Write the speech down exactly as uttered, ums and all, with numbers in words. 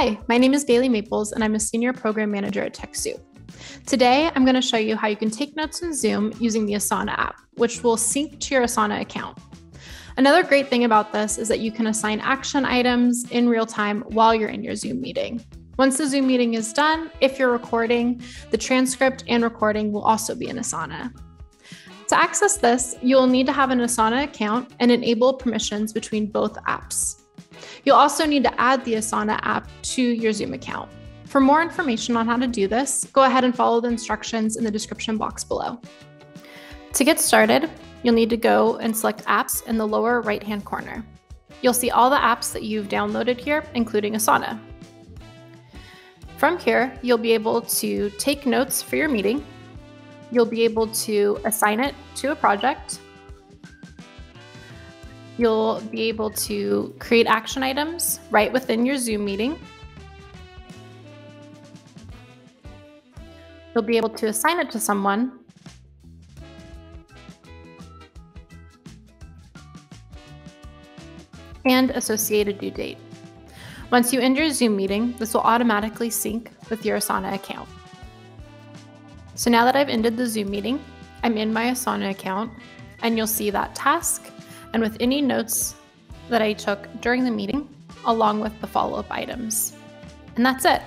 Hi, my name is Bailey Maples, and I'm a Senior Program Manager at TechSoup. Today, I'm going to show you how you can take notes in Zoom using the Asana app, which will sync to your Asana account. Another great thing about this is that you can assign action items in real time while you're in your Zoom meeting. Once the Zoom meeting is done, if you're recording, the transcript and recording will also be in Asana. To access this, you'll need to have an Asana account and enable permissions between both apps. You'll also need to add the Asana app to your Zoom account. For more information on how to do this, go ahead and follow the instructions in the description box below. To get started, you'll need to go and select apps in the lower right-hand corner. You'll see all the apps that you've downloaded here, including Asana. From here, you'll be able to take notes for your meeting. You'll be able to assign it to a project. You'll be able to create action items right within your Zoom meeting. You'll be able to assign it to someone. And associate a due date. Once you end your Zoom meeting, this will automatically sync with your Asana account. So now that I've ended the Zoom meeting, I'm in my Asana account, and you'll see that task and with any notes that I took during the meeting, along with the follow-up items. And that's it.